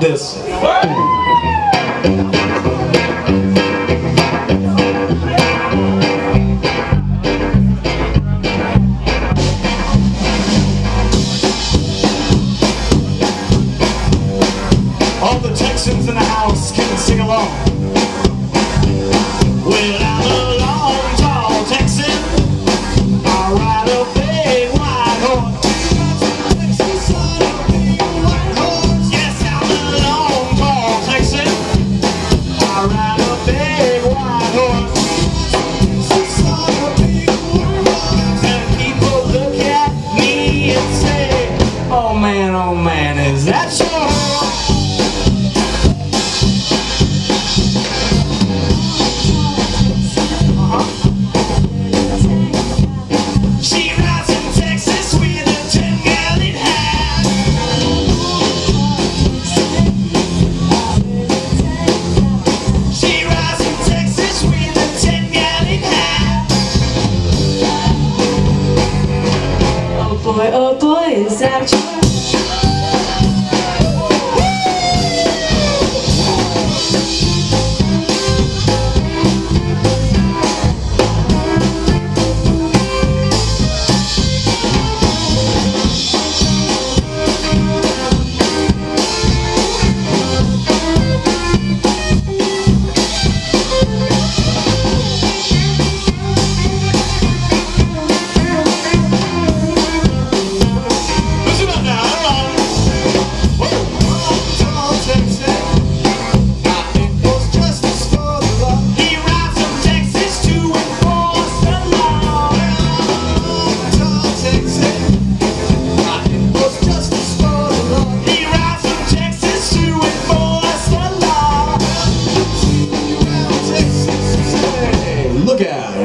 this. All the Texans in the house can sing along. Well, I'm a long, tall Texan. I ride a big, white horse. Yes, I'm a long, tall Texan. I ride a big, white horse. And people look at me and say, oh man, is that your horse? Oh boy, is that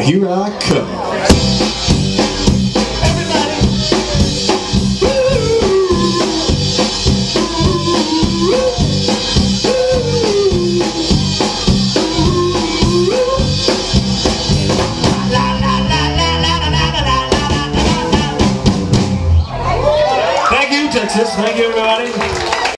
here I come. Thank you, Texas. Thank you, everybody.